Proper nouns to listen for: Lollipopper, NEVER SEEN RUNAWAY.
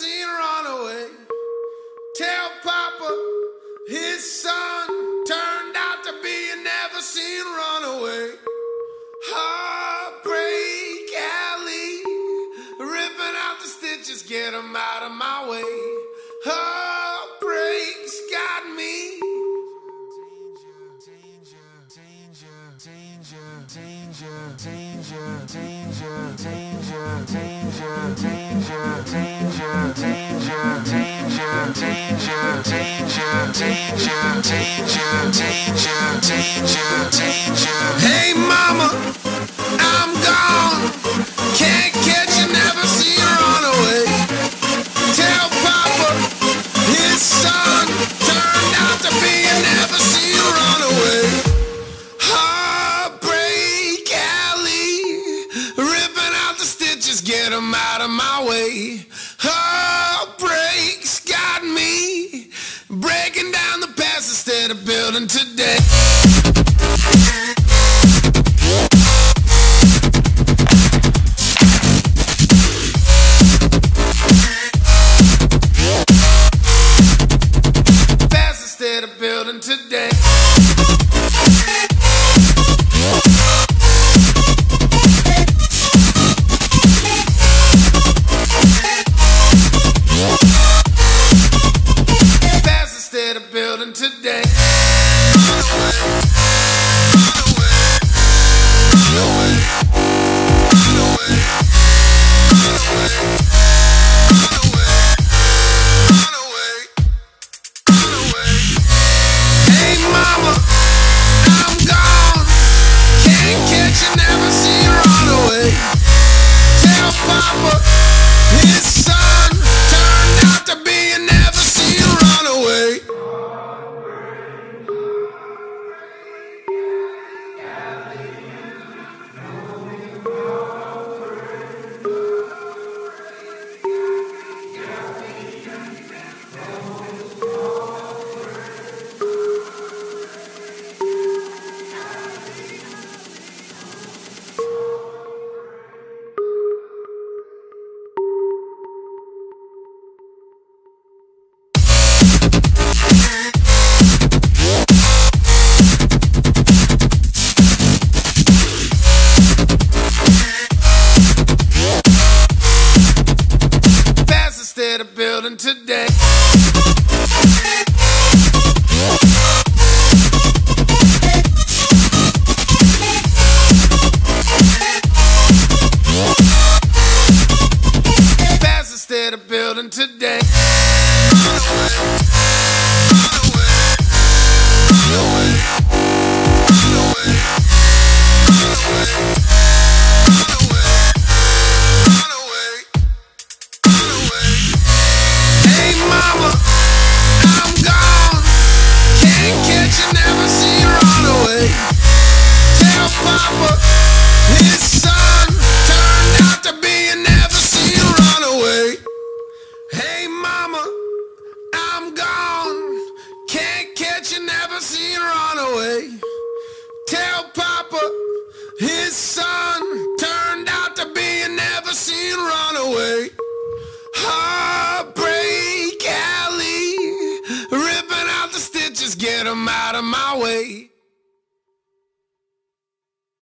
seen runaway. Tell Papa his son turned out to be a never seen runaway. Heartbreak Alley, ripping out the stitches, get him out of my way. Heartbreak's got me. Danger. Hey mama, I'm gone. Can't catch a never seen runaway. Tell Papa his son turned out to be a never seen runaway. Heartbreak Alley, ripping out the stitches, get him out of my way. Heartbreak's got me, breaking down the past instead of building today. Past instead of building today. Today. The building today. Fast instead of building today.